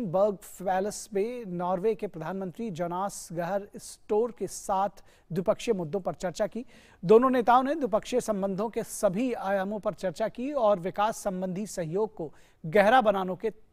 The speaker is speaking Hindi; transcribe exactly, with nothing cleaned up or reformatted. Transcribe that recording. बर्ग पैलेस में नॉर्वे के प्रधानमंत्री जोनास गहर स्टोर के साथ द्विपक्षीय मुद्दों पर चर्चा की। दोनों नेताओं ने द्विपक्षीय संबंधों के सभी आयामों पर चर्चा की और विकास संबंधी सहयोग को गहरा बनाने के